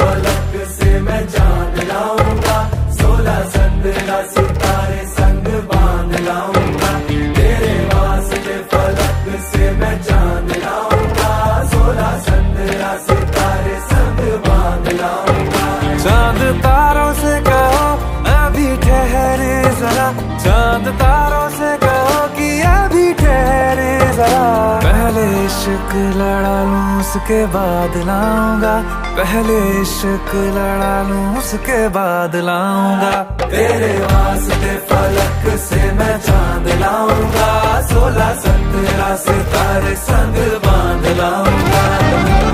फलक से मैं जान लाऊंगा, 16 17 सितारे संग बांध लाऊंगा। तेरे वास्ते फलक से मैं जान लाऊंगा, 16 17 सितारे संग बांध लाऊंगा। चांद तारों से कहो अभी ठहरे जरा, चांद तारों से कहो कि अभी ठहरे जरा। पहले इश्क लड़ा लूं उसके बाद लाऊंगा, पहले इश्क लड़ा लूं उसके बाद लाऊंगा। तेरे वास्ते फलक से मैं चांद लाऊंगा, 16 17 सितारे संग बांध लाऊंगा।